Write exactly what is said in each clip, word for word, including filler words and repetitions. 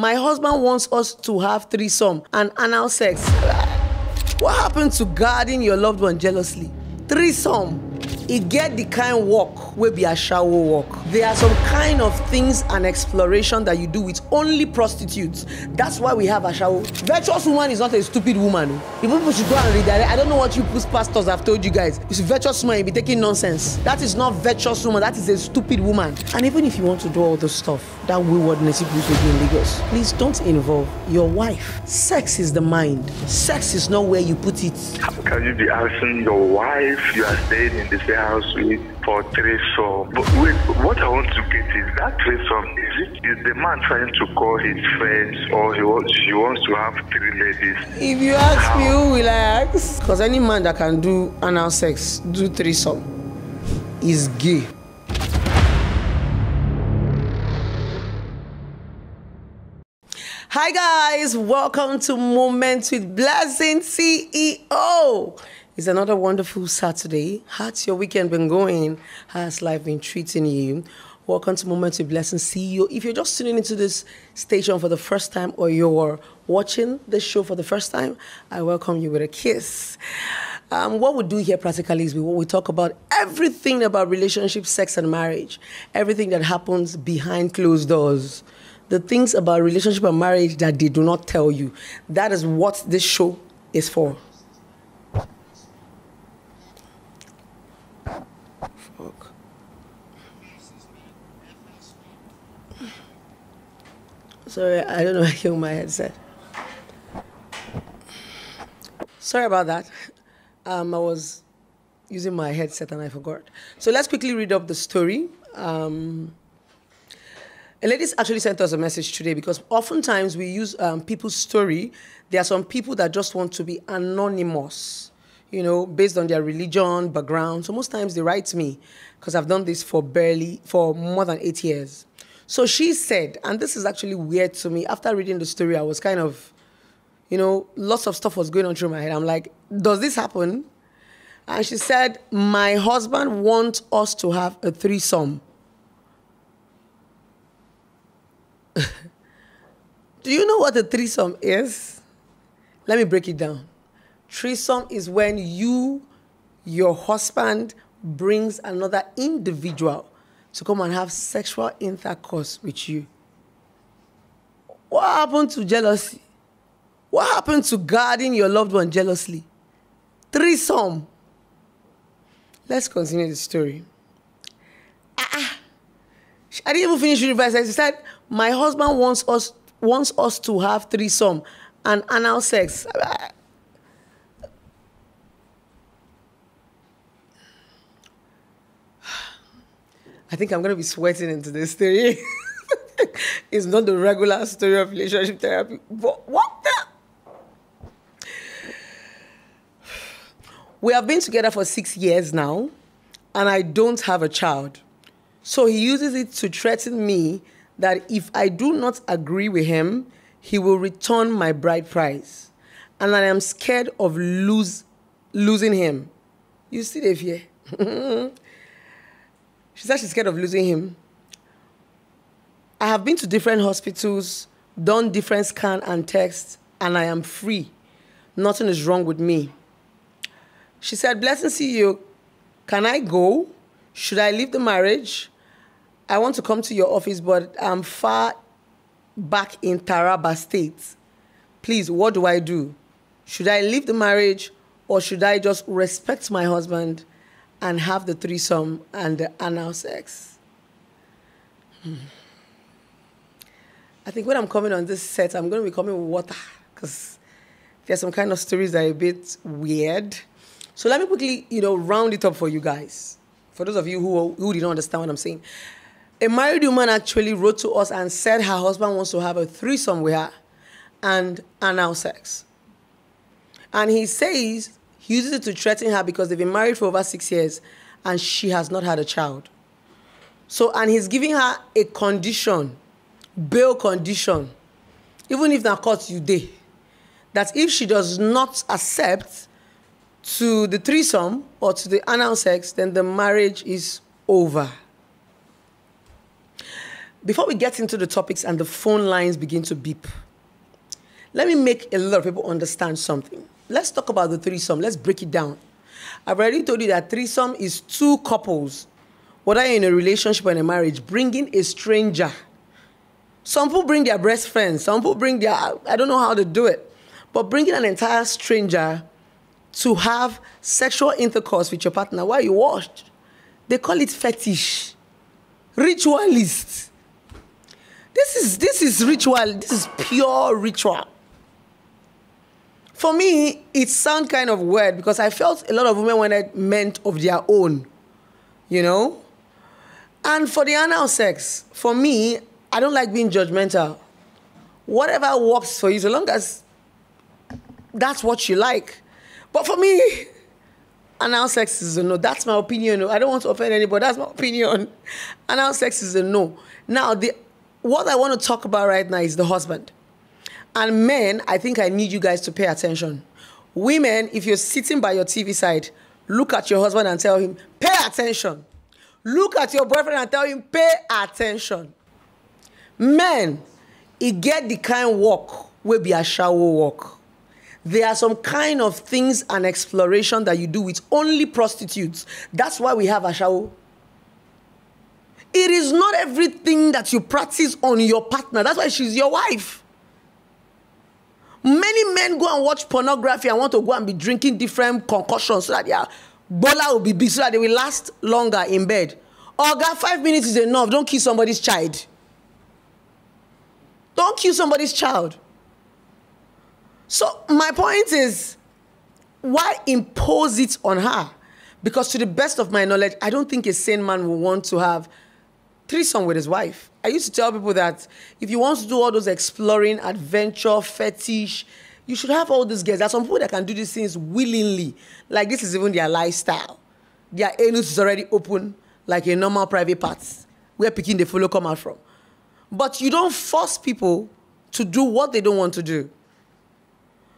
My husband wants us to have threesome and anal sex. What happened to guarding your loved one jealously? Threesome, it get the kind walk will be a shower walk. There are some kind of things and exploration that you do with only prostitutes. That's why we have a shower. Virtuous woman is not a stupid woman. If people should go and redirect, I don't know what you pastors have told you guys. It's virtuous woman, you be taking nonsense. That is not virtuous woman, that is a stupid woman. And even if you want to do all the stuff that waywardness people do in Lagos, please don't involve your wife. Sex is the mind. Sex is not where you put it. How can you be asking your wife you are staying in the same house with for threesome? But wait, what I want to get is that threesome, is it is the man trying to call his friends or he wants, she wants to have three ladies? If you ask me, who will I ask? Because any man that can do anal sex, do threesome, is gay. Hi guys, welcome to Moments with Blessing C E O. It's another wonderful Saturday. How's your weekend been going? How's life been treating you? Welcome to Moments with Blessing C E O. If you're just tuning into this station for the first time or you're watching this show for the first time, I welcome you with a kiss. Um, what we do here practically is we, we talk about everything about relationships, sex, and marriage. Everything that happens behind closed doors. The things about relationship and marriage that they do not tell you. That is what this show is for. Fuck. Sorry, I don't know why I killed my headset. Sorry about that. Um, I was using my headset and I forgot. So let's quickly read up the story. Um... A lady actually sent us a message today because oftentimes we use um, people's story. There are some people that just want to be anonymous, you know, based on their religion, background. So most times they write to me because I've done this for barely, for more than eight years. So she said, and this is actually weird to me, after reading the story, I was kind of, you know, lots of stuff was going on through my head. I'm like, does this happen? And she said, my husband wants us to have a threesome. Do you know what a threesome is? Let me break it down. Threesome is when you, your husband, brings another individual to come and have sexual intercourse with you. What happened to jealousy? What happened to guarding your loved one jealously? Threesome. Let's continue the story. Ah, I didn't even finish university. She said, my husband wants us wants us to have threesome and anal sex. I think I'm gonna be sweating into this story. It's not the regular story of relationship therapy. But what the? We have been together for six years now, and I don't have a child. So he uses it to threaten me that if I do not agree with him, he will return my bride price. And I am scared of lose, losing him. You see the fear? She said she's scared of losing him. I have been to different hospitals, done different scan and tests, and I am free. Nothing is wrong with me. She said, Blessing C E O, can I go? Should I leave the marriage? I want to come to your office, but I'm far back in Taraba State. Please, what do I do? Should I leave the marriage or should I just respect my husband and have the threesome and the anal sex? Hmm. I think when I'm coming on this set, I'm going to be coming with water because there's some kind of stories that are a bit weird. So let me quickly, you know, round it up for you guys. For those of you who, who didn't understand what I'm saying. A married woman actually wrote to us and said her husband wants to have a threesome with her and anal sex. And he says he uses it to threaten her because they've been married for over six years and she has not had a child. So, and he's giving her a condition, bail condition, even if that costs you day, that if she does not accept to the threesome or to the anal sex, then the marriage is over. Before we get into the topics and the phone lines begin to beep, let me make a lot of people understand something. Let's talk about the threesome. Let's break it down. I've already told you that threesome is two couples, whether you're in a relationship or in a marriage, bringing a stranger. Some people bring their best friends. Some people bring their, I don't know how to do it. But bringing an entire stranger to have sexual intercourse with your partner while you watch, they call it fetish. Ritualist. This is, this is ritual. This is pure ritual. For me, it sounds kind of weird because I felt a lot of women wanted men of their own, you know? And for the anal sex, for me, I don't like being judgmental. Whatever works for you, so long as that's what you like. But for me, anal sex is a no. That's my opinion. I don't want to offend anybody. That's my opinion. Anal sex is a no. Now, the, what I want to talk about right now is the husband. And men, I think I need you guys to pay attention. Women, if you're sitting by your T V side, look at your husband and tell him, pay attention. Look at your boyfriend and tell him, pay attention. Men, it get the kind walk will be a shower walk. There are some kind of things and exploration that you do with only prostitutes. That's why we have a shower. It is not everything that you practice on your partner. That's why she's your wife. Many men go and watch pornography and want to go and be drinking different concoctions so that their bola will be big, so that they will last longer in bed. Oh, God, five minutes is enough. Don't kill somebody's child. Don't kill somebody's child. So my point is, why impose it on her? Because to the best of my knowledge, I don't think a sane man will want to have threesome with his wife. I used to tell people that if you want to do all those exploring, adventure, fetish, you should have all these girls. There are some people that can do these things willingly. Like this is even their lifestyle. Their anus is already open, like a normal private part, where picking the follow come out from. But you don't force people to do what they don't want to do.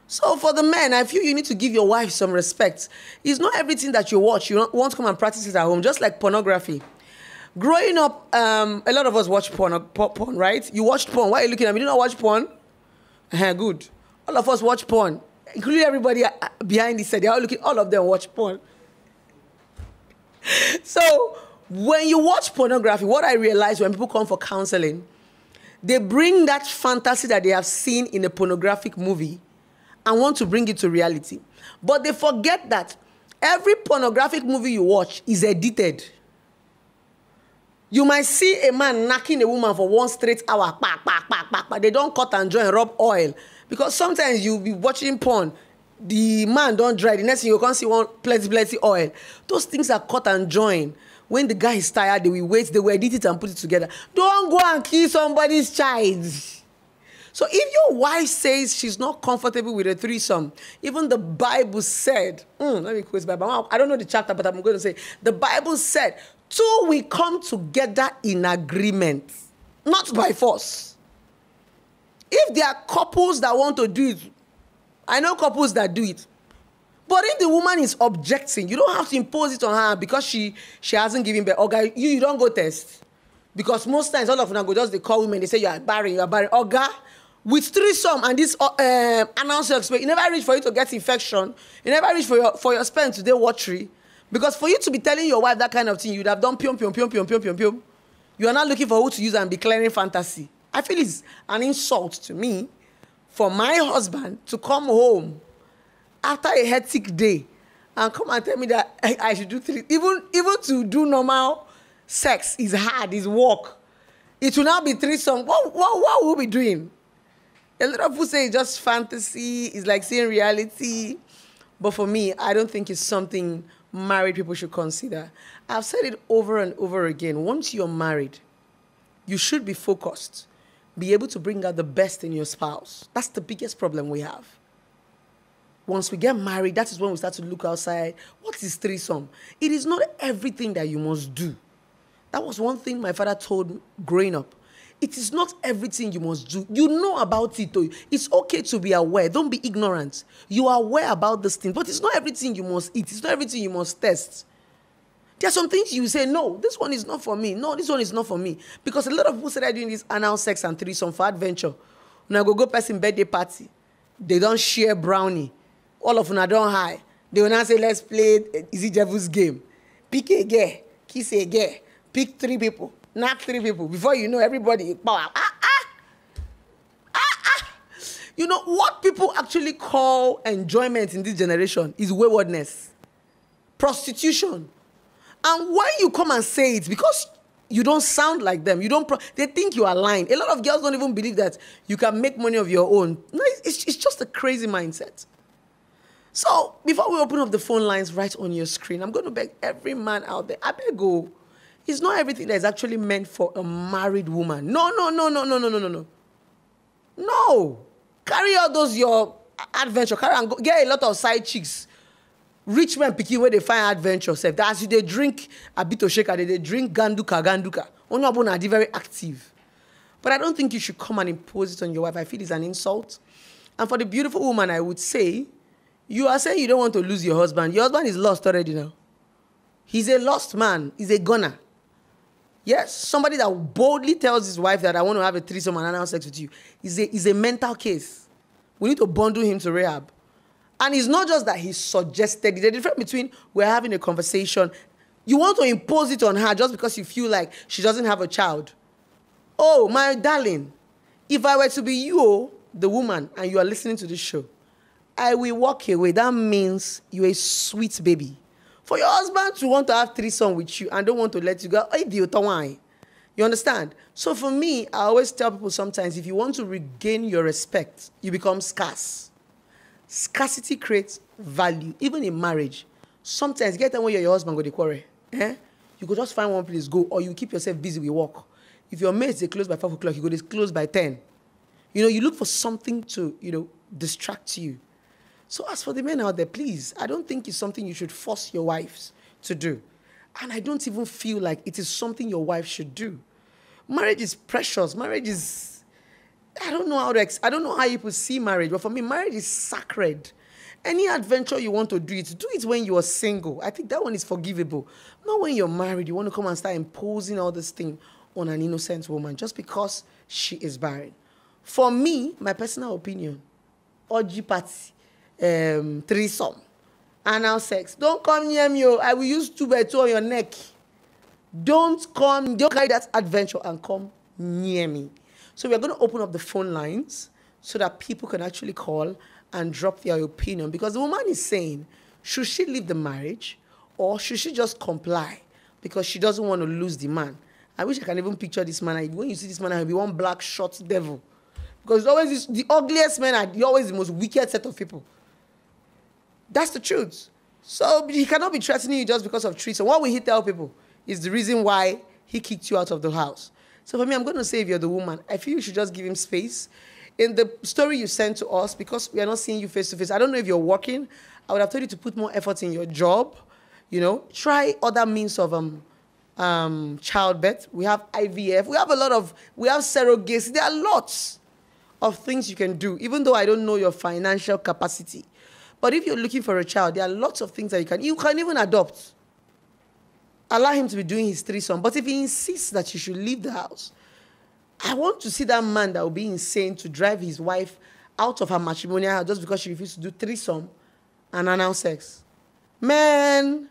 So for the men, I feel you need to give your wife some respect. It's not everything that you watch. You don't want to come and practice it at home, just like pornography. Growing up, um, a lot of us watch porn, porn, right? You watched porn. Why are you looking at me? You don't watch porn? Uh, good. All of us watch porn, including everybody behind this. They're all looking. All of them watch porn. So when you watch pornography, what I realize when people come for counseling, they bring that fantasy that they have seen in a pornographic movie and want to bring it to reality. But they forget that every pornographic movie you watch is edited. You might see a man knocking a woman for one straight hour. Pack, pack, pack, pack, pack. They don't cut and join, rub oil. Because sometimes you'll be watching porn. The man don't dry. The next thing you can't see one plenty, plenty oil. Those things are cut and join. When the guy is tired, they will wait. They will edit it and put it together. Don't go and kill somebody's child. So if your wife says she's not comfortable with a threesome, even the Bible said, mm, let me quote the Bible. I don't know the chapter, but I'm going to say, the Bible said, two will come together in agreement, not by force. If there are couples that want to do it, I know couples that do it. But if the woman is objecting, you don't have to impose it on her because she, she hasn't given birth. Okay, you, you don't go test. Because most times, all of them go just they call women, they say, you are barren, you are barren. Okay, with threesome and this uh, announcement, you never reach for you to get infection. You never reach for your, for your sperm today, watery. Because for you to be telling your wife that kind of thing, you'd have done pium, pium, pium, pium, pium, pium, pium. You are not looking for who to use and be clearing fantasy. I feel it's an insult to me for my husband to come home after a hectic day and come and tell me that I, I should do three. Even, even to do normal sex is hard, is work. It will now be threesome. What, what, what will we be doing? A lot of people say it's just fantasy, it's like seeing reality. But for me, I don't think it's something married people should consider. I've said it over and over again. Once you're married, you should be focused, be able to bring out the best in your spouse. That's the biggest problem we have. Once we get married, that is when we start to look outside. What is threesome? It is not everything that you must do. That was one thing my father told me growing up. It is not everything you must do. You know about it. Though. It's okay to be aware. Don't be ignorant. You are aware about this thing. But it's not everything you must eat. It's not everything you must test. There are some things you say, no, this one is not for me. No, this one is not for me. Because a lot of people started doing this anal sex and threesome for adventure. Now go go person birthday party. They don't share brownie. All of them are done high. They will now say, let's play Easy Devil's game. Pick a gay, kiss a gay, pick three people, not three people. Before you know, everybody, ah, ah, ah, ah. You know, what people actually call enjoyment in this generation is waywardness, prostitution. And when you come and say it, because you don't sound like them, you don't pro they think you are lying. A lot of girls don't even believe that you can make money of your own. No, it's, it's just a crazy mindset. So before we open up the phone lines right on your screen, I'm going to beg every man out there, I beg you, it's not everything that is actually meant for a married woman. No, no, no, no, no, no, no, no, no. No. Carry all those, your adventure. Carry and go, get a lot of side chicks. Rich men picking where they find adventure. That's if they drink a bit of shaker, they drink ganduka, ganduka. Only they're very active. But I don't think you should come and impose it on your wife. I feel it's an insult. And for the beautiful woman, I would say, you are saying you don't want to lose your husband. Your husband is lost already now. He's a lost man. He's a goner. Yes, somebody that boldly tells his wife that I want to have a threesome and anal sex with you is a, is a mental case. We need to bundle him to rehab. And it's not just that he suggested. There's a difference between we're having a conversation. You want to impose it on her just because you feel like she doesn't have a child. Oh, my darling, if I were to be you, the woman, and you are listening to this show, I will walk away. That means you're a sweet baby. For your husband to want to have threesome with you and don't want to let you go, you understand? So for me, I always tell people sometimes, if you want to regain your respect, you become scarce. Scarcity creates value, even in marriage. Sometimes, get them when your husband go to quarry. Eh? You could just find one place, go, or you keep yourself busy with work. If your mates, they close by five o'clock, you go, they close by ten. You know, you look for something to, you know, distract you. So as for the men out there, please, I don't think it's something you should force your wives to do. And I don't even feel like it is something your wife should do. Marriage is precious. Marriage is... I don't know how to ex I don't know how people see marriage, but for me, marriage is sacred. Any adventure you want to do it, do it when you are single. I think that one is forgivable. Not when you're married, you want to come and start imposing all this thing on an innocent woman just because she is barren. For me, my personal opinion, orgy party, um, threesome, anal sex. Don't come near me. I will use two by two on your neck. Don't come, don't carry that adventure and come near me. So we're going to open up the phone lines so that people can actually call and drop their opinion. Because the woman is saying, should she leave the marriage or should she just comply? Because she doesn't want to lose the man. I wish I can even picture this man. When you see this man, he'll be one black, short devil. Because always this, the ugliest men are always the most wicked set of people. That's the truth. So he cannot be threatening you just because of treats. So what will he tell people is the reason why he kicked you out of the house. So for me, I'm going to say if you're the woman, I feel you should just give him space. In the story you sent to us, because we are not seeing you face to face, I don't know if you're working, I would have told you to put more effort in your job. You know, try other means of um, um, childbirth. We have I V F. We have a lot of, we have surrogacy. There are lots of things you can do, even though I don't know your financial capacity. But if you're looking for a child, there are lots of things that you can, you can even adopt. Allow him to be doing his threesome. But if he insists that you should leave the house, I want to see that man that will be insane to drive his wife out of her matrimonial house just because she refused to do threesome and anal sex. Man,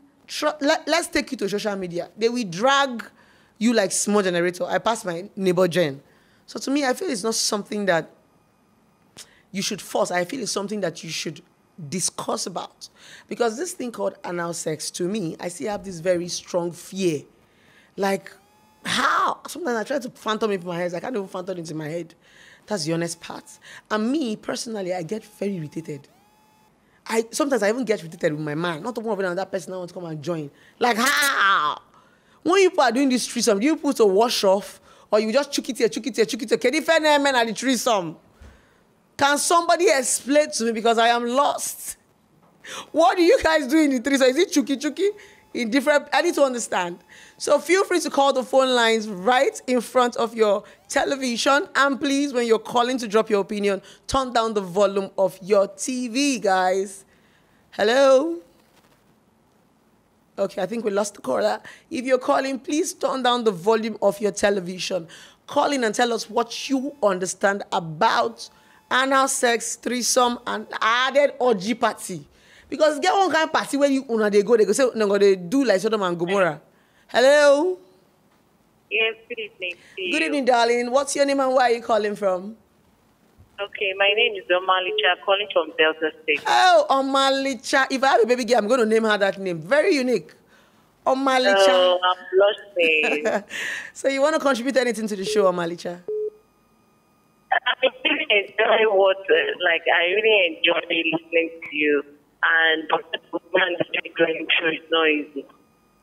let, let's take you to social media. They will drag you like small generator. I passed my neighbor Jen. So to me, I feel it's not something that you should force. I feel it's something that you should discuss about, because this thing called anal sex, to me, I still have this very strong fear. Like, how? Sometimes I try to phantom it in my head. I can't even phantom it in my head. That's the honest part. And me personally, I get very irritated. I sometimes I even get irritated with my man. Not one of them, that person I want to come and join. Like, how? When you are doing this threesome, do you put a wash off, or you just chuck it here, chuck it here, chuck it here? Can you find a man at the threesome? Can somebody explain to me, because I am lost? What do you guys do in the threesome? Is it chuki chuki? In different, I need to understand. So feel free to call the phone lines right in front of your television. And please, when you're calling to drop your opinion, turn down the volume of your T V, guys. Hello? Okay, I think we lost the caller. If you're calling, please turn down the volume of your television. Call in and tell us what you understand about anal sex, threesome, and added orgy party. Because get one kind of party where you una they go, they go say no, they do like Sodom and Gomorrah. Hello. Yes, good evening. Good evening, darling. What's your name and where are you calling from? Okay, my name is Omalicha, calling from Delta State. Oh, Omalicha. If I have a baby girl, I'm going to name her that name. Very unique. Omalicha. Oh, I'm blushing. So you want to contribute anything to the show, Omalicha? I really enjoy what, like, I really enjoy listening to you. And what you're going through is not easy.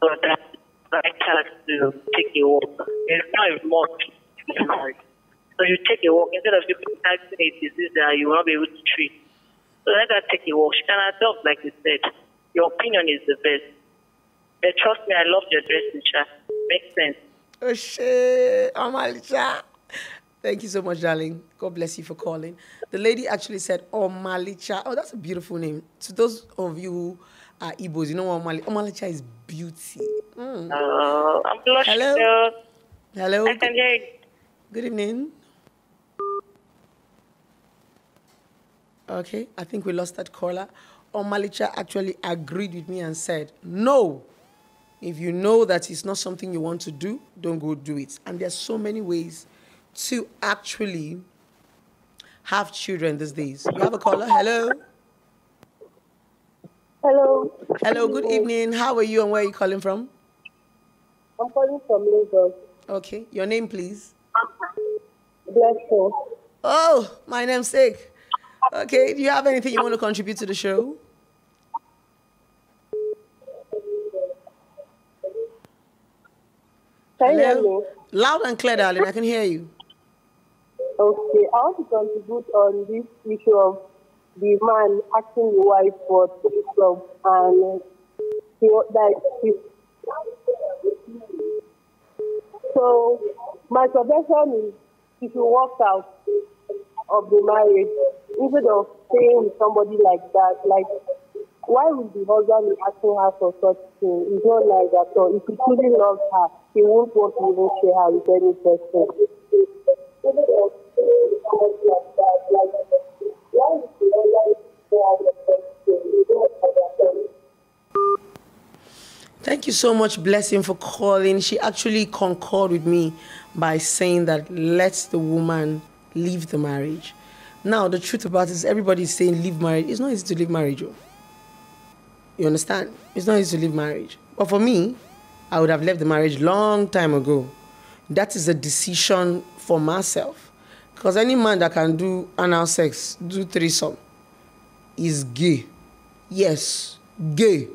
So that's why I try to take a walk. It's not much. So you take a walk. Instead of you contacting a disease that you will not be able to treat. So let her take a walk. She can adopt, like you said. Your opinion is the best. But trust me, I love your dressing, chat. Makes sense. Oh, shit. Omalicha. Thank you so much, darling. God bless you for calling. The lady actually said Omalicha. Oh, that's a beautiful name. To those of you who are Igbos, you know what Omalicha, Omalicha is beauty. Mm. Uh, I'm blushing. Hello? Hello? I can hear you. Good evening. Okay, I think we lost that caller. Omalicha actually agreed with me and said, no, if you know that it's not something you want to do, don't go do it. And there's so many ways to actually have children these days. We have a caller. Hello. Hello. Hello, good evening. How are you and where are you calling from? I'm calling from Lagos. Okay, your name, please. Blessing. Oh, my namesake. Okay, do you have anything you want to contribute to the show? Can you hear me? Loud and clear, darling. I can hear you. Okay, I want to contribute on this issue of the man asking the wife for three club and he that he, so my suggestion is if you walk out of the marriage, instead of staying with somebody like that, like, why would the husband be asking her for such thing? It's not like that. So if he truly loves her, he won't want to even share her with any person. Thank you so much, Blessing, for calling. She actually concurred with me by saying that let the woman leave the marriage. Now, the truth about it is everybody is saying leave marriage. It's not easy to leave marriage. Oh. You understand? It's not easy to leave marriage. But for me, I would have left the marriage long time ago. That is a decision for myself. Because any man that can do anal sex, do threesome, is gay. Yes, gay.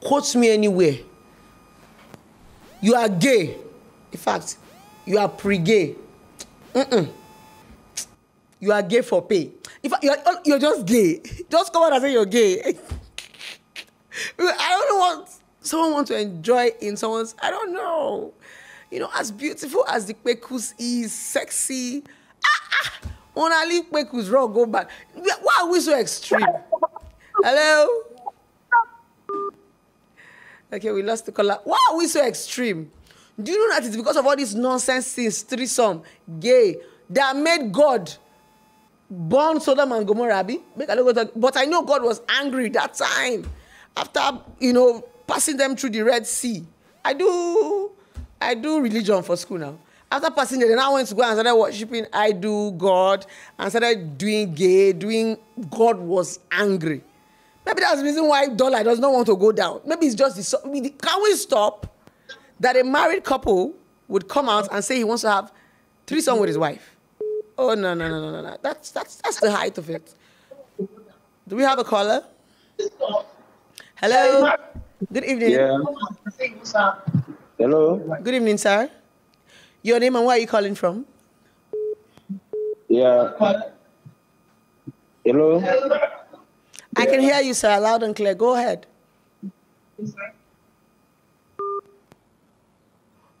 Quote me anywhere. You are gay. In fact, you are pre-gay. Mm-mm. You are gay for pay. In fact, you're, you're just gay. Just come out and say you're gay. I don't know what someone wants to enjoy in someone's, I don't know. You know, as beautiful as the Kwekus is, sexy. Ah, ah. Wanna leave Kwekus raw, go back. Why are we so extreme? Hello? Okay, we lost the caller. Why are we so extreme? Do you know that it's because of all this nonsense things, threesome, gay, that made God born Sodom and Gomorrah? But I know God was angry that time. After, you know, passing them through the Red Sea. I do, I do religion for school now. After passing there, then I went to go and started worshipping I do God and started doing gay, doing God was angry. Maybe that's the reason why dollar does not want to go down. Maybe it's just the... Can we stop that a married couple would come out and say he wants to have threesome with his wife? Oh, no, no, no, no, no. That's, that's, that's the height of it. Do we have a caller? Hello? Good evening. Yeah. Hello? Good evening, sir. Your name and where are you calling from? Yeah. Hello? Hello? I can hear you, sir, loud and clear. Go ahead.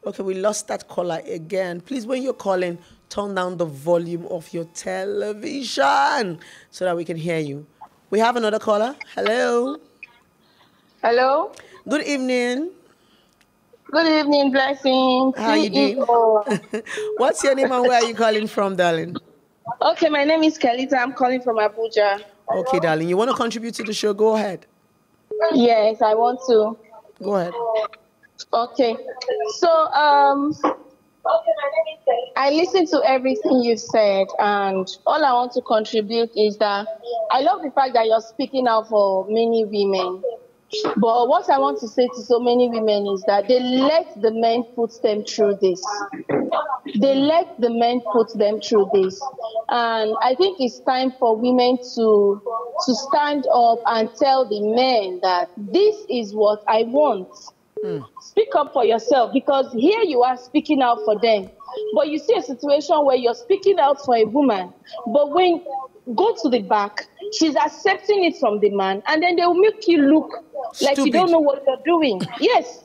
Okay, we lost that caller again. Please, when you're calling, turn down the volume of your television so that we can hear you. We have another caller. Hello. Hello. Good evening. Good evening, Blessing. How are you doing? What's your name and where are you calling from, darling? Okay, my name is Kalita. I'm calling from Abuja. Okay, darling. You want to contribute to the show? Go ahead. Yes, I want to. Go ahead. Okay. So, um, I listened to everything you said, and all I want to contribute is that I love the fact that you're speaking out for many women. But what I want to say to so many women is that they let the men put them through this. They let the men put them through this. And I think it's time for women to, to stand up and tell the men that this is what I want. Mm. Speak up for yourself, because here you are speaking out for them. But you see a situation where you're speaking out for a woman, but when go to the back, she's accepting it from the man, and then they'll make you look like stupid. You don't know what you're doing. Yes.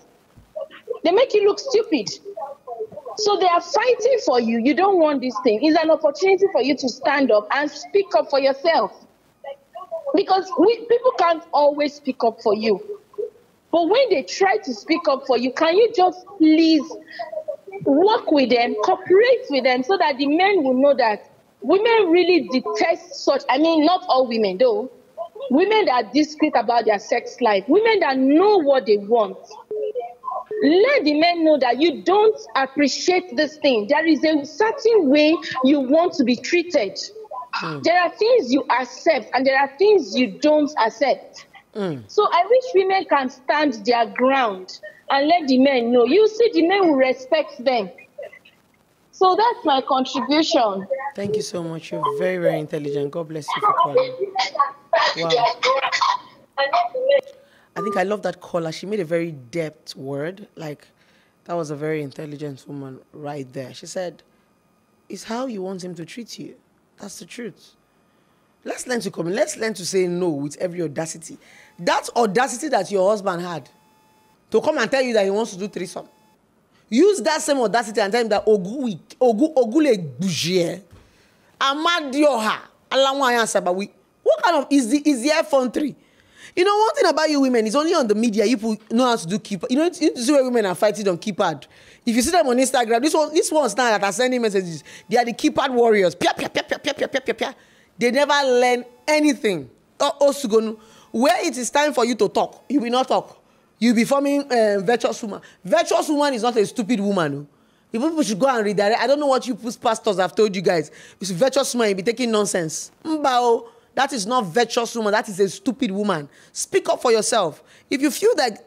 They make you look stupid. So they are fighting for you. You don't want this thing. It's an opportunity for you to stand up and speak up for yourself. Because we, people can't always speak up for you. But when they try to speak up for you, can you just please work with them, cooperate with them, so that the men will know that women really detest such, I mean, not all women, though. Women that are discreet about their sex life, women that know what they want. Let the men know that you don't appreciate this thing. There is a certain way you want to be treated. Mm. There are things you accept, and there are things you don't accept. Mm. So I wish women can stand their ground and let the men know. You see, the men will respect them. So that's my contribution. Thank you so much. You're very, very intelligent. God bless you for calling. Wow. I think I love that caller. She made a very depth word. Like, that was a very intelligent woman right there. She said, it's how you want him to treat you. That's the truth. Let's learn to come. Let's learn to say no with every audacity. That audacity that your husband had to come and tell you that he wants to do threesome. Use that same audacity and tell him that Ogu Ogu Ogule Bujie Amadioha Alawaya Sabawi. What kind of is the is the effrontery? You know, one thing about you women is only on the media you know how to do keep. You know, you see where women are fighting on keypad. If you see them on Instagram, this one, this one's now that are sending messages. They are the keypad warriors. Pia pia pia pia pia pia pia pia pia. They never learn anything. Where it is time for you to talk, you will not talk. You'll be forming a virtuous woman. Virtuous woman is not a stupid woman. People should go and redirect. I don't know what you pastors have told you guys. It's virtuous woman, you'll be taking nonsense. Mbao, that is not virtuous woman. That is a stupid woman. Speak up for yourself. If you feel that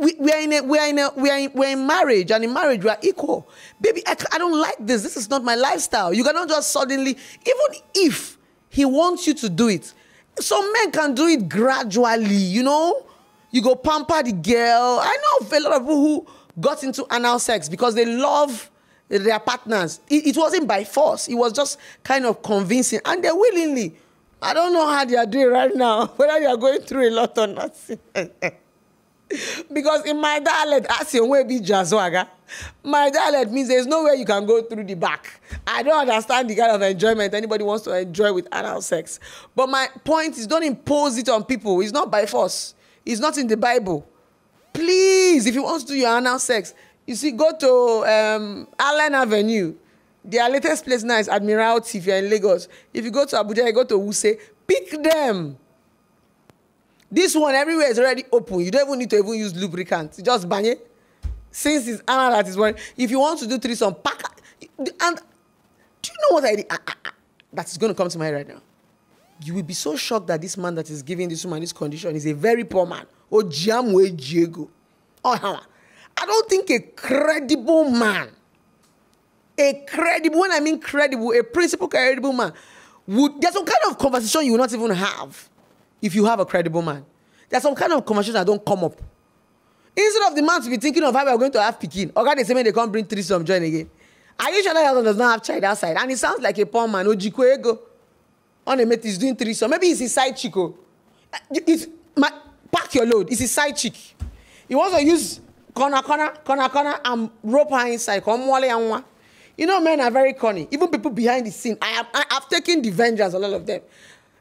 we, we are in a, we are in a, we are in, we're in marriage, and in marriage we are equal. Baby, I, I don't like this. This is not my lifestyle. You cannot just suddenly, even if he wants you to do it. Some men can do it gradually, you know. You go pamper the girl. I know of a lot of people who got into anal sex because they love their partners. It, it wasn't by force. It was just kind of convincing. And they willingly. I don't know how they are doing right now, whether they are going through a lot or not. Because in my dialect, I say, "Where be Jazwaga?" My dialect means there's no way you can go through the back. I don't understand the kind of enjoyment anybody wants to enjoy with anal sex. But my point is, don't impose it on people. It's not by force. It's not in the Bible. Please, if you want to do your anal sex, you see, go to um, Allen Avenue. Their latest place now is Admiralty if you're in Lagos. If you go to Abuja, you go to Wuse. Pick them. This one everywhere is already open. You don't even need to even use lubricant. Just bang it. Since it's Anna that is one, if you want to do threesome, pack. And do you know what I did? Ah, ah, ah, that is going to come to my head right now. You will be so shocked that this man that is giving this woman this condition is a very poor man. Oh, Jamwe Diego. Oh, I don't think a credible man, a credible, when I mean credible, a principal credible man, would, there's some kind of conversation you will not even have. If you have a credible man, there's some kind of conversation that don't come up. Instead of the man to be thinking of how we are going to have pikin, or God, they say they can't bring threesome join again. Are you sure that husband does not have child outside? And it sounds like a poor man. Ojiko ego, on a mate is doing threesome. Maybe it's his side chico. It's my, pack your load. It's his side chick. He wants to use corner corner corner corner and rope her inside. You know, men are very corny. Even people behind the scene. I have I have taken the vengeance. A lot of them.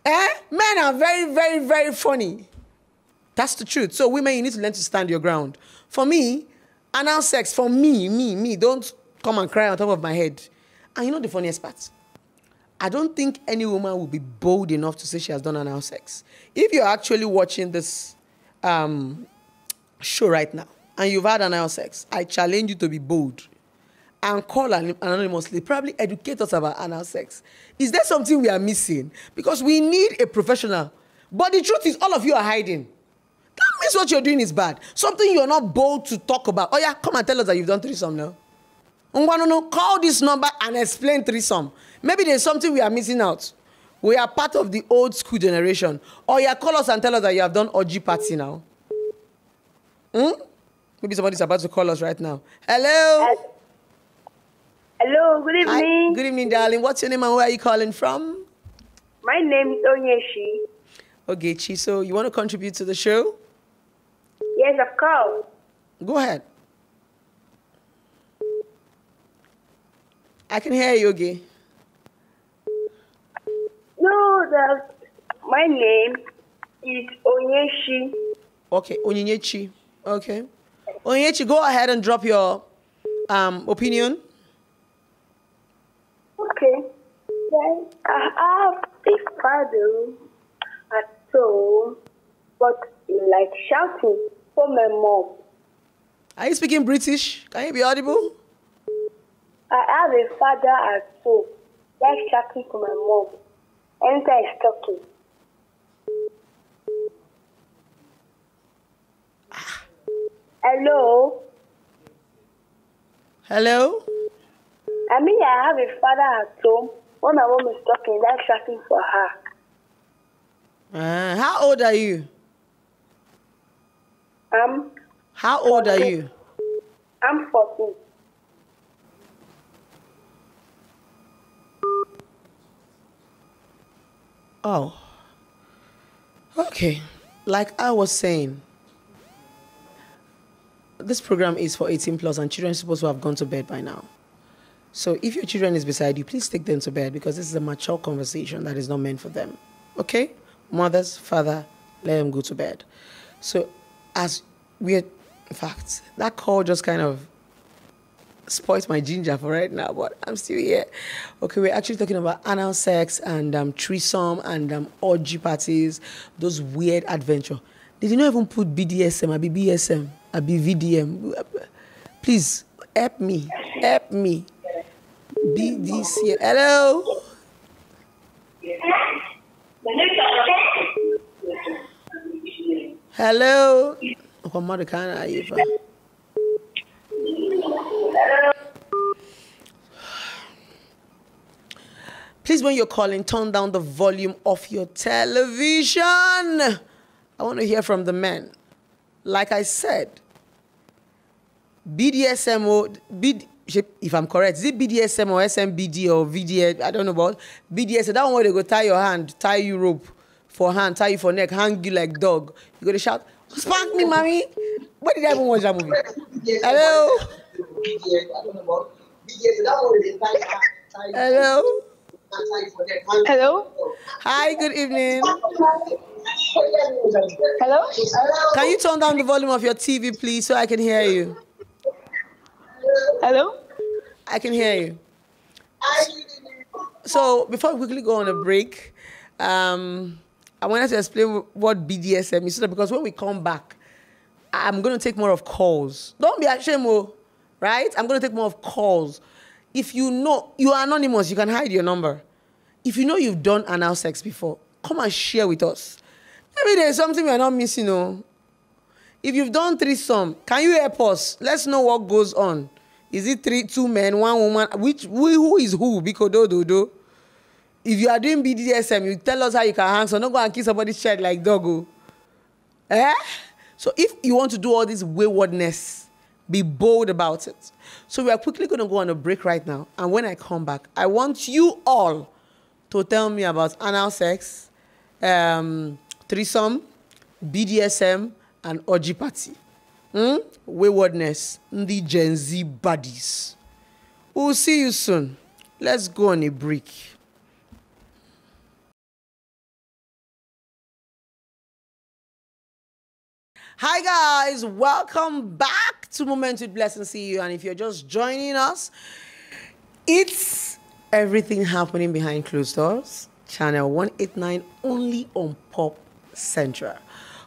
Eh? Men are very, very, very funny. That's the truth. So women, you need to learn to stand your ground. For me, anal sex, for me, me, me, don't come and cry on top of my head. And you know the funniest part? I don't think any woman will be bold enough to say she has done anal sex. If you're actually watching this um, show right now, and you've had anal sex, I challenge you to be bold and call anonymously, probably educate us about anal sex. Is there something we are missing? Because we need a professional. But the truth is, all of you are hiding. That means what you're doing is bad. Something you're not bold to talk about. Oh yeah, come and tell us that you've done threesome now. Call this number and explain threesome. Maybe there's something we are missing out. We are part of the old school generation. Oh yeah, call us and tell us that you have done orgy party now. Hmm? Maybe somebody's about to call us right now. Hello? Hello, good evening. Hi. Good evening, darling. What's your name and where are you calling from? My name is Onyeshi. Ogechi, so you want to contribute to the show? Yes, of course. Go ahead. I can hear you, Oge. No, the, my name is Onyechi. Okay, Onyechi. Okay. Onyechi, go ahead and drop your um, opinion. Okay. Then I have a father at home, but like shouting for my mom. Are you speaking British? Can you be audible? I have a father at home, like shouting for my mom. And I is talking. Hello? Hello? I mean, I have a father at home. When my mom is talking, that's shouting for her. Uh, how old are you? Um. How old fourteen. Are you? I'm fourteen. Oh. Okay. Like I was saying, this program is for eighteen plus and children are supposed to have gone to bed by now. So if your children is beside you, please take them to bed because this is a mature conversation that is not meant for them. Okay? Mothers, father, let them go to bed. So as weird facts, that call just kind of spoils my ginger for right now, but I'm still here. Okay, we're actually talking about anal sex and um, threesome and um, orgy parties, those weird adventure. Did you not even put B D S M, I be B S M, I be V D M? Please, help me, help me. B D C. Hello? Hello? Please, when you're calling, turn down the volume of your television. I want to hear from the men. Like I said, B D S M, B D S M, if I'm correct, is it B D S M or S M B D or V D S? I don't know about B D S M. That one where they go tie your hand, tie you rope for hand, tie you for neck, hang you like dog. You go to shout, spank me, mommy. Where did I even watch that movie? Hello? Hello? Hello? Hi, good evening. Hello? Can you turn down the volume of your T V, please, so I can hear you? Hello? I can hear you. So, before we quickly go on a break, um, I wanted to explain what B D S M is, because when we come back, I'm going to take more of calls. Don't be ashamed, right? I'm going to take more of calls. If you know, you are anonymous, you can hide your number. If you know you've done anal sex before, come and share with us. Maybe there's something we're not missing, no? If you've done threesome, can you help us? Let's know what goes on. Is it three, two men, one woman? Which, who is who? Because do, do, do. If you are doing B D S M, you tell us how you can hang, so don't go and kiss somebody's child like doggo. Eh? So if you want to do all this waywardness, be bold about it. So we are quickly going to go on a break right now. And when I come back, I want you all to tell me about anal sex, um, threesome, B D S M, and orgy party. Hmm? Waywardness. The Gen Z buddies. We'll see you soon. Let's go on a break. Hi guys, welcome back to Moments with Blessing C E O. And if you're just joining us, it's everything happening behind closed doors. Channel one eighty-nine, only on Pop Central.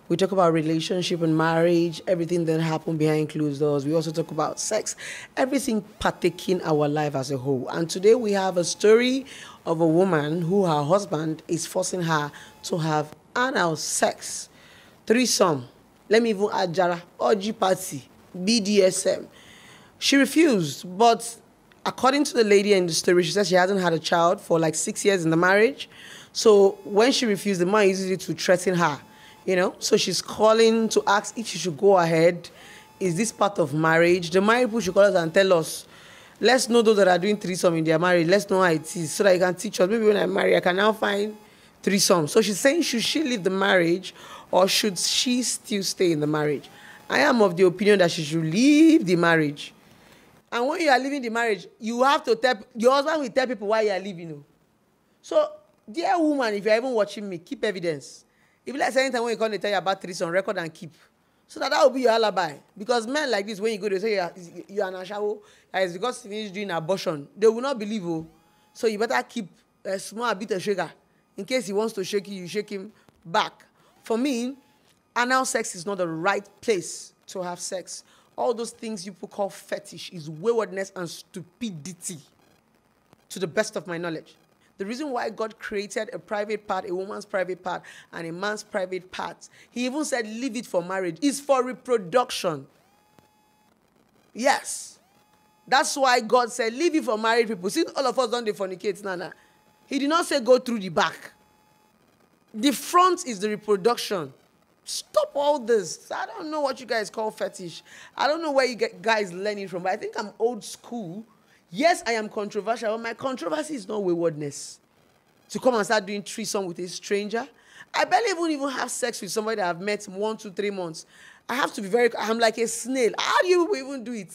We talk about relationship and marriage, everything that happened behind closed doors. We also talk about sex, everything partaking our life as a whole. And today we have a story of a woman who her husband is forcing her to have anal sex, threesome, let me even add Jara, orgy party, B D S M. She refused, but according to the lady in the story, she says she hasn't had a child for like six years in the marriage. So when she refused, the man uses it to threaten her, you know. So she's calling to ask if she should go ahead. Is this part of marriage? The married people should call us and tell us. Let's know those that are doing threesome in their marriage. Let's know how it is so that you can teach us. Maybe when I marry, I can now find threesome. So she's saying, should she leave the marriage or should she still stay in the marriage? I am of the opinion that she should leave the marriage. And when you are leaving the marriage, you have to tell, your husband will tell people why you are leaving you. So, dear woman, if you are even watching me, keep evidence. If like anytime when you come, they tell you about threesome, record and keep. So that that will be your alibi. Because men like this, when you go, they say you are, you are an ashawo, and it's because you finished doing abortion. They will not believe you. So you better keep a small bit of sugar. In case he wants to shake you, you shake him back. For me, anal sex is not the right place to have sex. All those things you call fetish is waywardness and stupidity, to the best of my knowledge. The reason why God created a private part, a woman's private part, and a man's private part, he even said leave it for marriage, is for reproduction. Yes. That's why God said leave it for married people. Since all of us don't fornicate, Nana, he did not say go through the back. The front is the reproduction. Stop all this. I don't know what you guys call fetish. I don't know where you get guys learning from, but I think I'm old school. Yes, I am controversial, but my controversy is not waywardness. To come and start doing threesome with a stranger. I barely even even have sex with somebody that I've met one, two, three months. I have to be very, I'm like a snail. How do you even do it?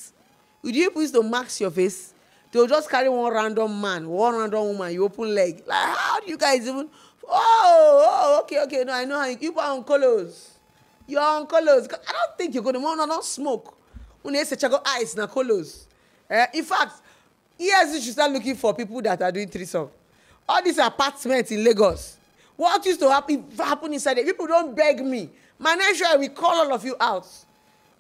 Would you please don't max your face? They'll just carry one random man, one random woman, you open leg. Like, how do you guys even... Oh, oh, okay, okay. No, I know how you keep on colors. You're on colors. I don't think you're going to want to not smoke. When you say check out ice, na colors. In fact, yes, you should start looking for people that are doing threesome. All these apartments in Lagos. What used to happen, happen inside there? People don't beg me. Manager, we call all of you out.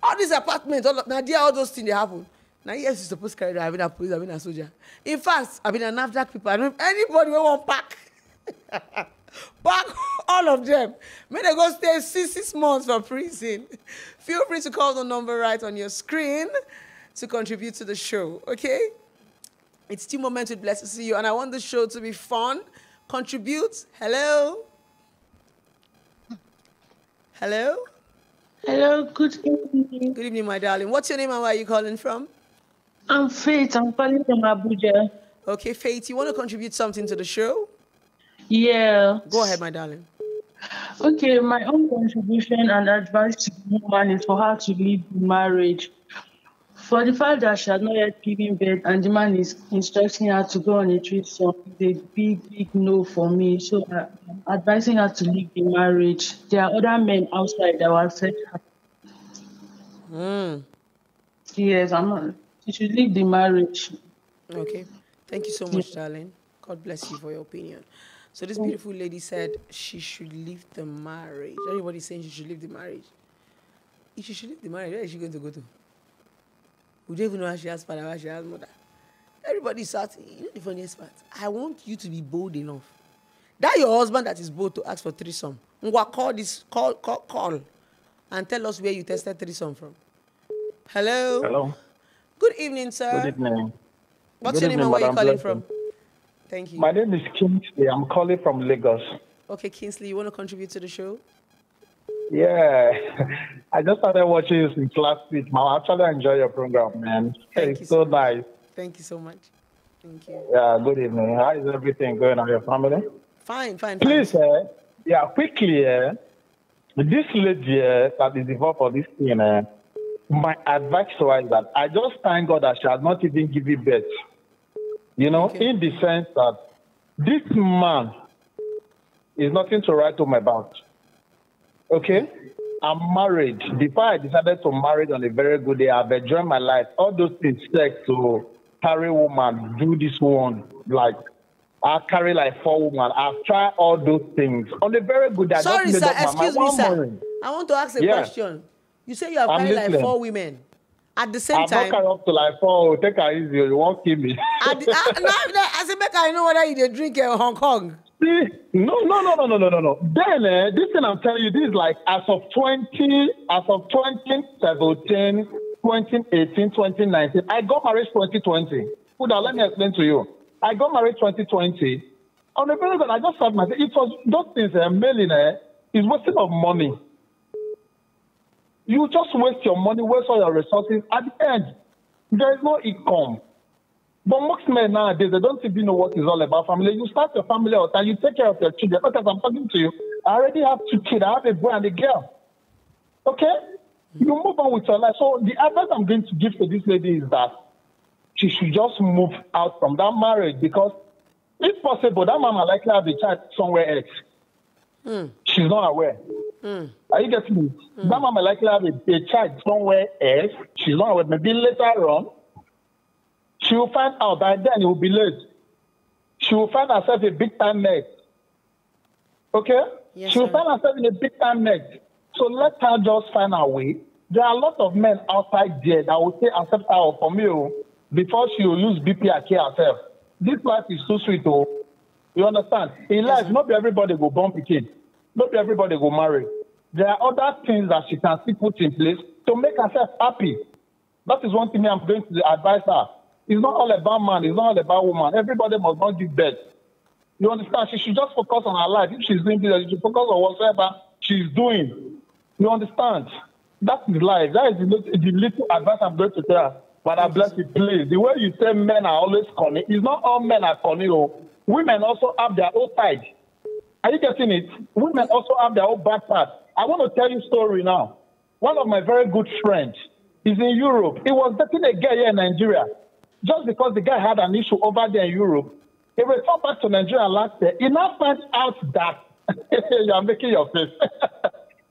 All these apartments, all of, now dear, all those things they happen. Now, yes, you're supposed to carry that. I've been a police, I've been a soldier. In fact, I've been an NAFDAC people. I don't know if anybody will want pack. Back all of them. May they go stay six, six months for prison. Feel free to call the number right on your screen to contribute to the show, okay? It's still Moments with Blessing to see you, and I want the show to be fun. Contribute. Hello? Hello? Hello, good evening. Good evening, my darling. What's your name and where are you calling from? I'm Faith. I'm calling from Abuja. Okay, Faith, you want to contribute something to the show? Yeah. Go ahead, my darling. Okay, my own contribution and advice to the woman is for her to leave the marriage. For the fact that she has not yet given birth and the man is instructing her to go on a threesome, it's a big, big no for me. So I'm advising her to leave the marriage. There are other men outside that will accept her. Mm. Yes, I'm not. She should leave the marriage. Okay. Thank you so much, yeah. Darling. God bless you for your opinion. So this beautiful lady said she should leave the marriage. Everybody's saying she should leave the marriage. If she should leave the marriage, where is she going to go to? We don't even know how she has father, how she has mother. Everybody's out. You know the funniest part? I want you to be bold enough. That your husband that is bold to ask for threesome. Call this, call, call, call, and tell us where you tested threesome from. Hello? Hello. Good evening, sir. Good evening. What's your name and where are you calling from? Thank you. My name is Kingsley. I'm calling from Lagos. Okay, Kingsley, you want to contribute to the show? Yeah. I just started watching you since last week. I actually enjoy your program, man. Thank it's so, so nice. Thank you so much. Thank you. Yeah, good evening. How is everything going on your family? Fine, fine, fine. Please, uh, yeah, quickly, uh, this lady uh, that is involved for this thing, uh, my advice was that I just thank God that she has not even given birth. You know, okay. In the sense that this man is nothing to write home about. Okay? I'm married. Before I decided to marry on a very good day, I've enjoyed my life. All those things take to carry woman, do this one. Like, I carry like four women. I've tried all those things. On a very good day. Sorry, sir. Excuse me, sir. Morning. I want to ask a yeah. question. You say you have I'm carried listening. like four women. At the same I'm time. I'm not up to like four. Take her easy. You won't kill me. At the, I, no, I said, make her know whether you drink in Hong Kong. See, no, no, no, no, no, no, no, no. Then, uh, this thing I'm telling you, this is like as of twenty, as of twenty seventeen, twenty eighteen, twenty nineteen. I got married twenty twenty. Huda, let me explain to you. I got married twenty twenty. On the very good, I just thought myself, it was those things, uh, mailing, uh, is wasting of money. You just waste your money, waste all your resources. At the end, there is no income. But most men nowadays, they don't even know what it's all about family. You start your family out and you take care of your children. Because I'm talking to you, I already have two kids. I have a boy and a girl. Okay? You move on with your life. So the advice I'm going to give to this lady is that she should just move out from that marriage, because if possible, that mama likely have a child somewhere else. Mm. She's not aware. Mm. Are you getting me? Mm. That mama likely have a, a child somewhere else. She's not aware. Maybe later on, she will find out, and then it will be late. She will find herself a big time neck. Okay? Yes, she will sir. find herself in a big time neck. So let her just find her way. There are a lot of men outside there that will say, accept her for me before she will lose B P and kill herself. This life is too sweet, though. You understand? In yes, life, sir. not everybody will born picking. Not everybody will marry. There are other things that she can still put in place to make herself happy. That is one thing I'm going to advise her. It's not all about man. It's not all about woman. Everybody must not give birth. You understand? She should just focus on her life. If she's doing this, she should focus on whatever she's doing. You understand? That is life. That is the, the little advice I'm going to tell her. But I bless you, please. The way you say men are always cunning, it's not all men are cunning. Women also have their own side. Are you getting it? Women also have their own bad part. I want to tell you a story now. One of my very good friends is in Europe. He was dating a girl here in Nigeria. Just because the guy had an issue over there in Europe, he returned back to Nigeria last year. He now found out that you are making your face.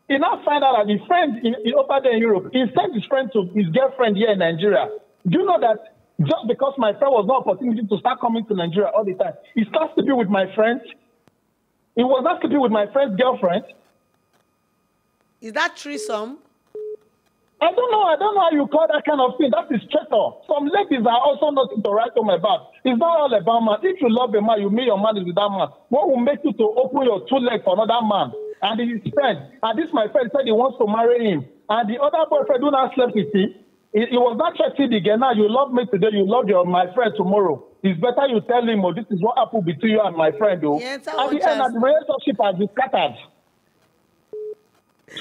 He now found out that his friend in, in, over there in Europe, he sent his friend to his girlfriend here in Nigeria. Do you know that just because my friend was not opportunity to start coming to Nigeria all the time, he starts to be with my friend. He was not sleeping with my friend's girlfriend. Is that threesome? I don't know. I don't know how you call that kind of thing. That is traitor. Some ladies are also nothing to write on my back. It's not all about man. If you love a man, you meet your man with that man. What will make you to open your two legs for another man? And his friend, and this my friend said he wants to marry him. And the other boyfriend who not slept with him, he, he was not cheating again. Now you love me today, you love your my friend tomorrow. It's better you tell him, oh, this is what happened between you and my friend. Oh. Yeah, at the end, the relationship has been scattered.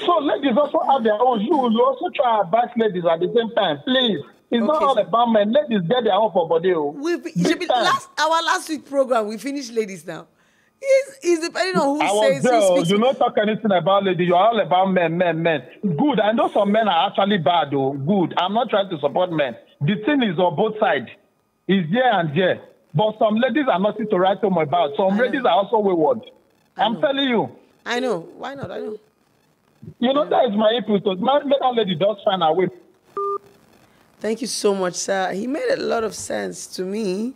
So ladies also have their own. You will also try to advise ladies at the same time. Please. It's okay, not all about men. Ladies get their own for body. Last, our last week program, we finished ladies now. It's, it's depending on who I says there, who speaks. You don't talk anything about ladies. You're all about men, men, men. Good. I know some men are actually bad, though. Good. I'm not trying to support men. The thing is on both sides. It's here and there. But some ladies are nothing to write home about. Some ladies are also wayward. I'm telling you. I know. Why not? I know. You know, that is my input. That lady does find her way. Thank you so much, sir. He made a lot of sense to me.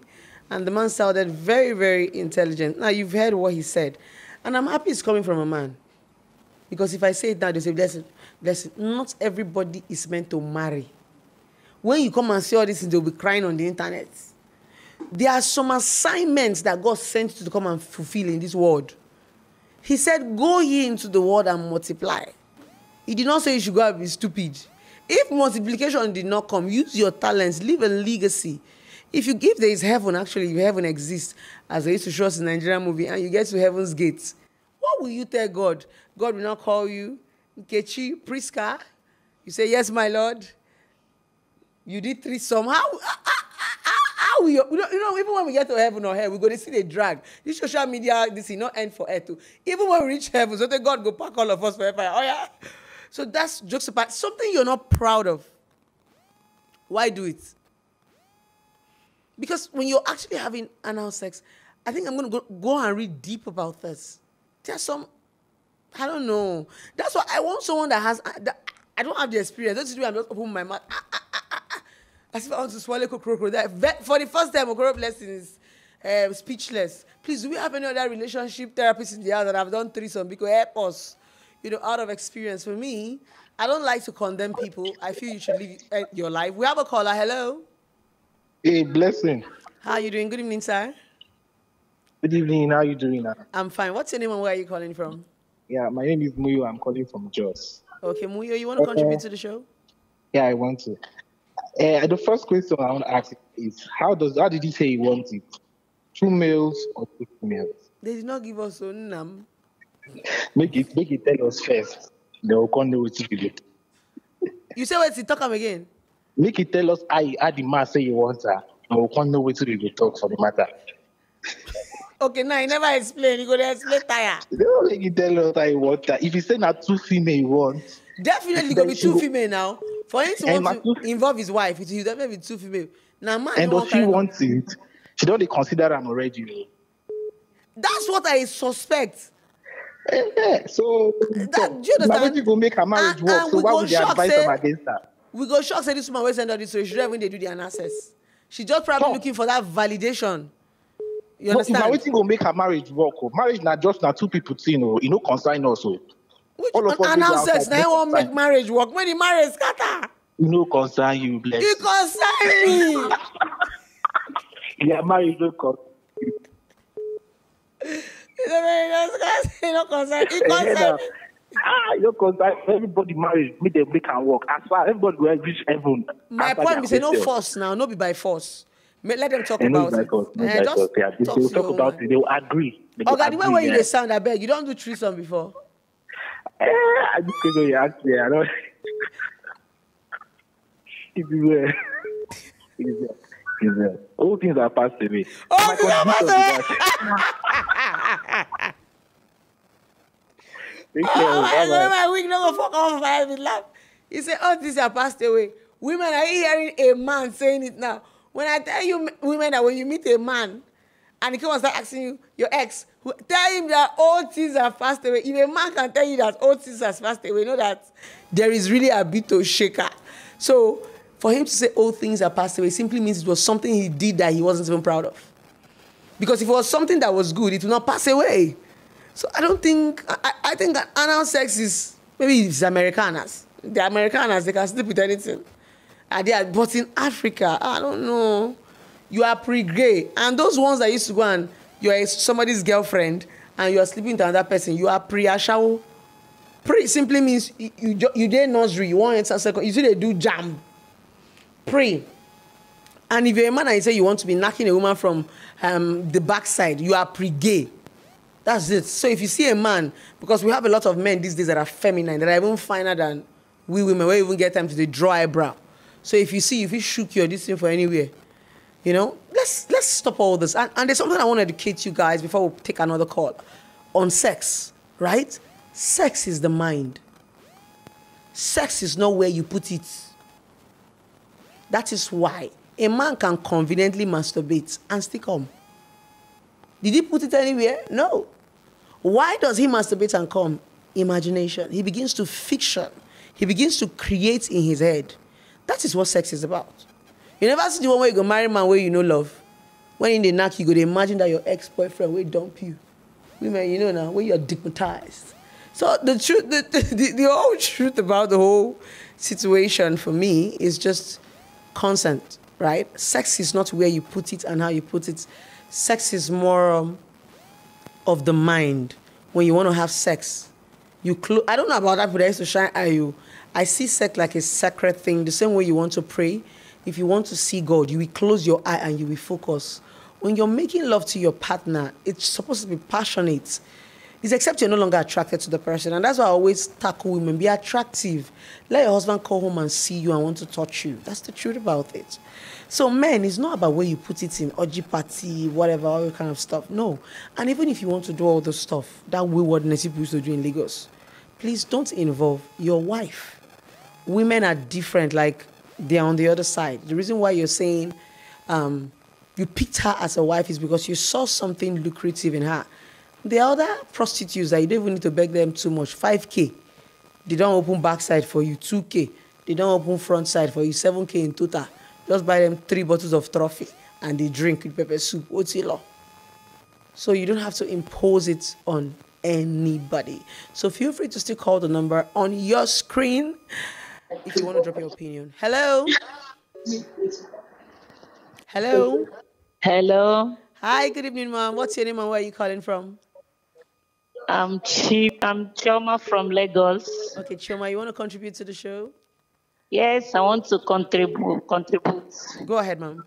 And the man sounded very, very intelligent. Now, you've heard what he said. And I'm happy it's coming from a man. Because if I say it now, they say, listen, listen, not everybody is meant to marry. When you come and see all this, they'll be crying on the internet. There are some assignments that God sent you to come and fulfill in this world. He said, go ye into the world and multiply. He did not say you should go and be stupid. If multiplication did not come, use your talents, leave a legacy. If you give, there is heaven, actually, if heaven exists, as they used to show us in the Nigerian movie, and you get to heaven's gates, what will you tell God? God will not call you, Nkechi, Priska. You say, yes, my Lord. You did three somehow. We, you know, even when we get to heaven or hell, we're going to see the drag. This social media, this is not end for earth too. Even when we reach heaven, so that God go pack all of us forever. Oh, yeah. So that's jokes apart. Something you're not proud of. Why do it? Because when you're actually having anal sex, I think I'm going to go, go and read deep about this. There are some I don't know. That's why I want someone that has. That, I don't have the experience. That's the way I'm just opening my mouth. Ah, ah, ah, ah, ah. As if I want to swallow Kokoro. For the first time, Kokoro Blessing is uh, speechless. Please, do we have any other relationship therapists in the house that have done threesome? Because help us, you know, out of experience. For me, I don't like to condemn people. I feel you should live your life. We have a caller. Hello. Hey, Blessing. How are you doing? Good evening, sir. Good evening. How are you doing now? I'm fine. What's your name and where are you calling from? Yeah, my name is Muyo. I'm calling from Jos. Okay, Muyo, you want to contribute uh, to the show? Yeah, I want to. Uh, the first question I want to ask is, how does how did he say he wants it? Two males or two females? They did not give us a num. Make it make it tell us first. They will come know what to do. You say what's it? Talk him again. Make it tell us I how the man say he wants her. They will come know what to do. Talk for the matter. Okay, now he never explain. He go to explain tire. They don't make it tell us I want that. If he say not two female, he wants. Definitely gonna be two go... female now. For him to want to two... involve his wife, he'll definitely be two female. Now, man, and does she want it? She don't consider him already. That's what I suspect. Yeah, yeah. So that, do you understand? People make her marriage and, work. And so why would they advise her against that? We go shock say this woman will send her this way. She don't even they do the analysis. She just probably oh. looking for that validation. You understand? No, waiting to make her marriage work. Marriage not just not two people, you know, you know, concern also. Which all of and now sex, now won't make marriage work. When the marriage scatter, you know, concern you, bless you. Concern me. Yeah, marriage don't concern you. You know, concern you. Concern ah, you know, concern everybody. Marriage, make them make and work. As far everybody will reach heaven. My point is, no force now, no be by force. Let them talk about it. They will talk about it. They will agree. Oh, God, where were you? They sound. I beg you don't do threesome before. Eh, I just go your ass there. I don't. It's there. It's there. All things are passed away. All things are passed away. I remember my week number fuck off. I had laugh. He said, "All things are passed away." Women are hearing a man saying it now. When I tell you women that when you meet a man and he comes and starts asking you, your ex, who, tell him that all things are fast away. If a man can tell you that all things are fast away, you know that there is really a bit of shaker. So for him to say all things are passed away simply means it was something he did that he wasn't even proud of. Because if it was something that was good, it would not pass away. So I don't think, I, I think that anal sex is, maybe it's Americanas. The Americanas, they can sleep with anything. Are there, but in Africa, I don't know. You are pre-gay. And those ones that used to go and you're somebody's girlfriend and you're sleeping with another person, you are pre-ashawo. Pre simply means you, you, you did nursery, you want to second, you see they do jam. Pre. And if you're a man and you say you want to be knocking a woman from um, the backside, you are pre-gay. That's it. So if you see a man, because we have a lot of men these days that are feminine, that are even finer than we women, we even get time to the dry brow. So if you see, if you shook your this thing for anywhere, you know, let's let's stop all this. And, and there's something I want to educate you guys before we take another call on sex, right? Sex is the mind. Sex is not where you put it. That is why a man can conveniently masturbate and still come. Did he put it anywhere? No. Why does he masturbate and come? Imagination. He begins to fiction. He begins to create in his head. That is what sex is about. You never see the one where you go marry man where you know love. When in the knack, you go to imagine that your ex-boyfriend will dump you. Women, you know now, when you're digmatized. So the truth, the, the, the whole truth about the whole situation for me is just consent, right? Sex is not where you put it and how you put it. Sex is more um, of the mind. When you want to have sex, you close. I don't know about that, but I used to shine at you. I see sex like a sacred thing. The same way you want to pray, if you want to see God, you will close your eye and you will focus. When you're making love to your partner, it's supposed to be passionate. It's except you're no longer attracted to the person. And that's why I always tackle women. Be attractive. Let your husband come home and see you and want to touch you. That's the truth about it. So men, it's not about where you put it in, orgy party, whatever, all kind of stuff. No. And even if you want to do all the stuff, that waywardness you used to do in Lagos, please don't involve your wife. Women are different, like they're on the other side. The reason why you're saying um, you picked her as a wife is because you saw something lucrative in her. The other prostitutes that you don't even need to beg them too much, five K, they don't open backside for you, two K, they don't open front side for you, seven K in total. Just buy them three bottles of trophy and they drink with pepper soup, otilo. So you don't have to impose it on anybody. So feel free to still call the number on your screen if you want to drop your opinion. Hello? Hello? Hello? Hi, good evening, ma'am. What's your name and where are you calling from? I'm Chi- I'm Chioma from Lagos. Okay, Chioma, you want to contribute to the show? Yes, I want to contribute. Contribute. Go ahead, ma'am.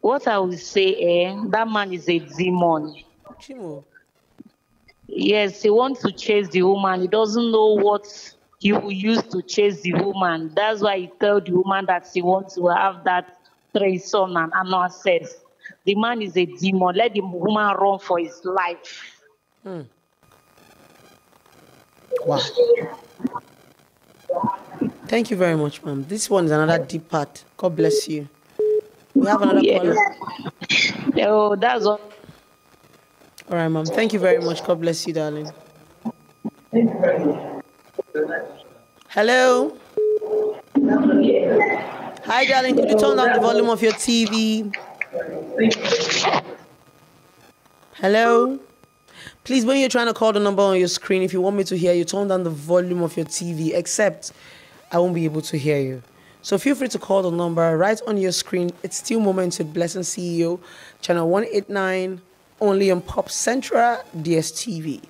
What I will say, eh, that man is a demon. Chimo. Yes, he wants to chase the woman. He doesn't know what he will use to chase the woman. That's why he tells the woman that she wants to have that threesome and anal sex. The man is a demon. Let the woman run for his life. Hmm. Wow. Thank you very much, ma'am. This one is another deep part. God bless you. We have another yeah. caller. Oh, that's all. All right, ma'am. Thank you very much. God bless you, darling. Hello. Hi, darling. Could you turn down the volume of your T V? Hello. Please, when you're trying to call the number on your screen, if you want me to hear you, turn down the volume of your T V, except I won't be able to hear you. So feel free to call the number right on your screen. It's still Moments with Blessing C E O, channel one eighty-nine, only on Pop Central, D S T V.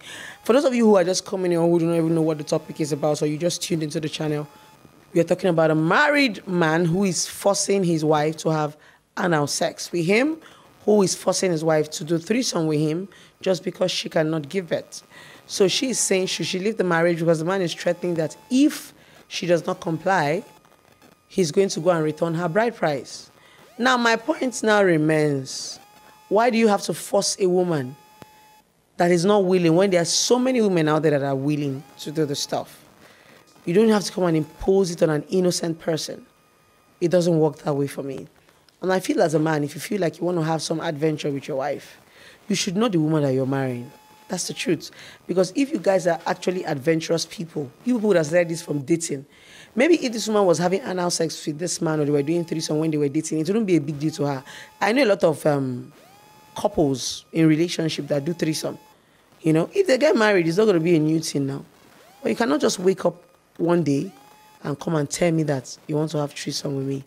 For those of you who are just coming in or who don't even know what the topic is about, or you just tuned into the channel, we are talking about a married man who is forcing his wife to have anal sex with him, who is forcing his wife to do threesome with him just because she cannot give birth. So she is saying, should she leave the marriage because the man is threatening that if she does not comply, he's going to go and return her bride price. Now, my point now remains, why do you have to force a woman that is not willing when there are so many women out there that are willing to do the stuff? You don't have to come and impose it on an innocent person. It doesn't work that way for me. And I feel as a man, if you feel like you want to have some adventure with your wife, you should know the woman that you're marrying. That's the truth. Because if you guys are actually adventurous people, you would have said this from dating. Maybe if this woman was having anal sex with this man or they were doing threesome when they were dating, it wouldn't be a big deal to her. I know a lot of um, couples in relationships that do threesome. You know, if they get married, it's not going to be a new thing now. But you cannot just wake up one day and come and tell me that you want to have threesome with me.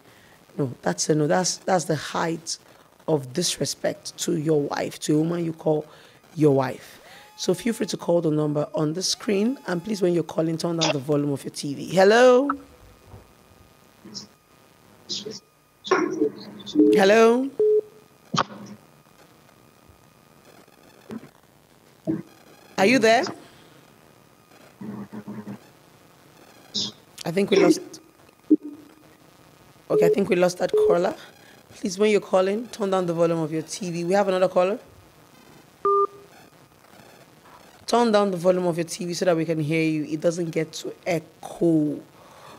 No, that's a no. That's, that's the height of disrespect to your wife, to a woman you call your wife. So feel free to call the number on the screen. And please, when you're calling, turn down the volume of your T V. Hello? Hello? Are you there? I think we lost... Okay, I think we lost that caller. Please, when you're calling, turn down the volume of your T V. We have another caller. Turn down the volume of your T V so that we can hear you. It doesn't get to echo.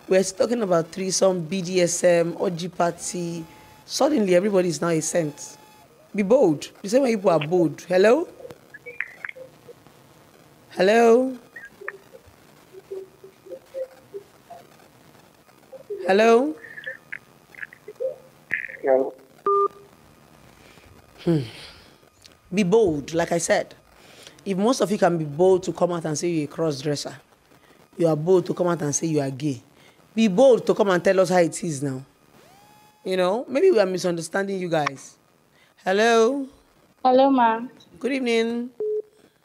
We're talking about threesome, B D S M, O G party. Suddenly, everybody's now a saint. Be bold. The same way people are bold. Hello? Hello? Hello? No. Hmm. Be bold, like I said. If most of you can be bold to come out and say you're a cross-dresser, you are bold to come out and say you are gay, be bold to come and tell us how it is now. You know, maybe we are misunderstanding you guys. Hello? Hello, ma'am. Good evening.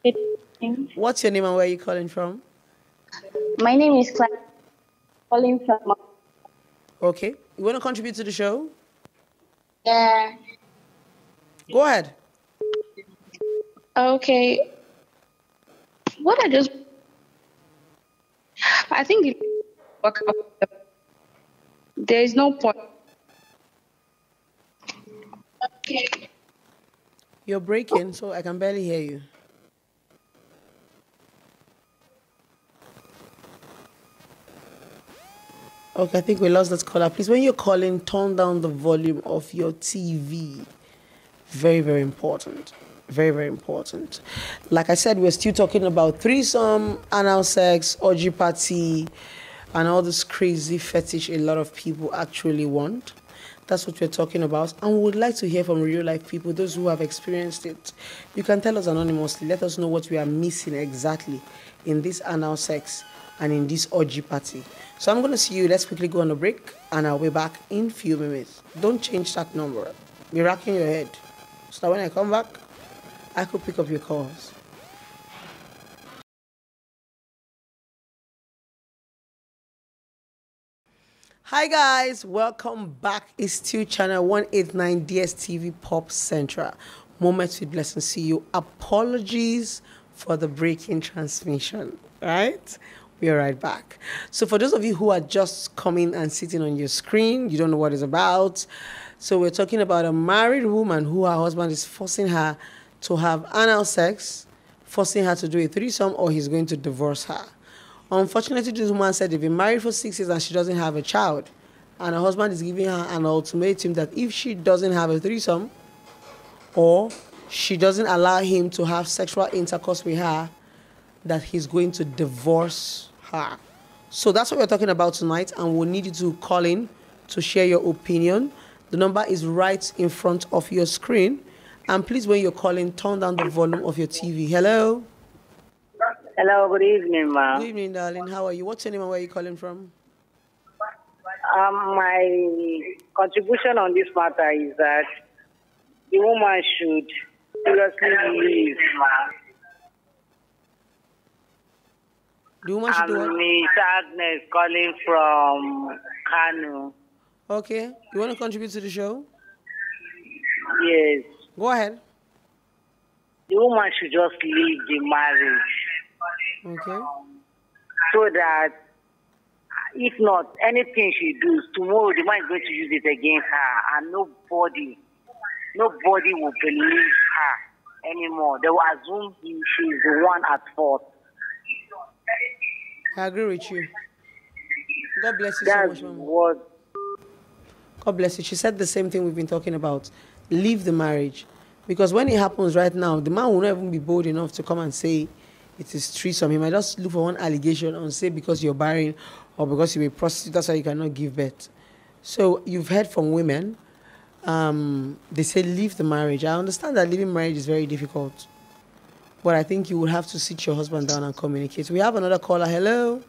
Good evening. What's your name and where are you calling from? My name is Clara. Calling from... Okay. You want to contribute to the show? Yeah. Go ahead. Okay. What I just... I think there is no point. Okay. You're breaking, so I can barely hear you. Okay, I think we lost that caller. Please, when you're calling, turn down the volume of your T V. Very, very important. very, very important. Like I said, we're still talking about threesome, anal sex, orgy party, and all this crazy fetish a lot of people actually want. That's what we're talking about. And we would like to hear from real-life people, those who have experienced it. You can tell us anonymously. Let us know what we are missing exactly in this anal sex and in this orgy party. So I'm going to see you. Let's quickly go on a break, and I'll be back in a few minutes. Don't change that number. Be racking your head. So that when I come back, I could pick up your calls. Hi guys, welcome back. It's still channel one eighty-nine D S T V Pop Central. Moments with Blessing C E O. Apologies for the breaking transmission, right? We are right back. So for those of you who are just coming and sitting on your screen, you don't know what it's about. So we're talking about a married woman who her husband is forcing her to have anal sex, forcing her to do a threesome, or he's going to divorce her. Unfortunately, this woman said they've been married for six years and she doesn't have a child. And her husband is giving her an ultimatum that if she doesn't have a threesome or she doesn't allow him to have sexual intercourse with her, that he's going to divorce her. So that's what we're talking about tonight, and we'll need you to call in to share your opinion. The number is right in front of your screen. And please, when you're calling, turn down the volume of your T V. Hello? Hello, good evening, ma'am. Good evening, darling. How are you? What's your name and where are you calling from? Um, my contribution on this matter is that the woman should seriously leave, ma'am. The woman should do what? Miss Agnes calling from Kano. Okay. You want to contribute to the show? Yes. Go ahead. The woman should just leave the marriage. Okay. So that if not, anything she does, tomorrow the man is going to use it against her, and nobody, nobody will believe her anymore. They will assume she is the one at fault. I agree with you. God bless you That's so much, Mama. God bless you. She said the same thing we've been talking about. Leave the marriage. Because when it happens right now, the man will not even be bold enough to come and say, it is threesome. He might just look for one allegation and say because you're barren or because you're a prostitute, that's why you cannot give birth. So you've heard from women, um, they say leave the marriage. I understand that leaving marriage is very difficult, but I think you will have to sit your husband down and communicate. We have another caller. Hello?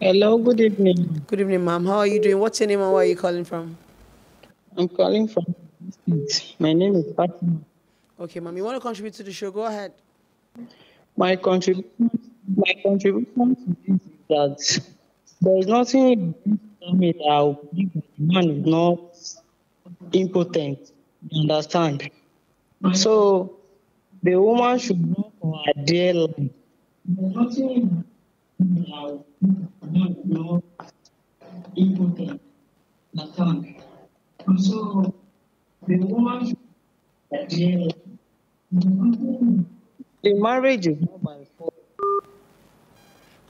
Hello, good evening. Good evening, ma'am. How are you doing? What's your name and where are you calling from? I'm calling from... My name is Fatima. Okay, ma'am. You want to contribute to the show? Go ahead. My contribution, my contribution to this is that there is nothing in me that I will believe that the man is not impotent. You understand? So the woman should go for her dear life. There is nothing in me that I will believe that the man is not impotent. You understand? So the woman should go for her dear life. The marriage is not my fault.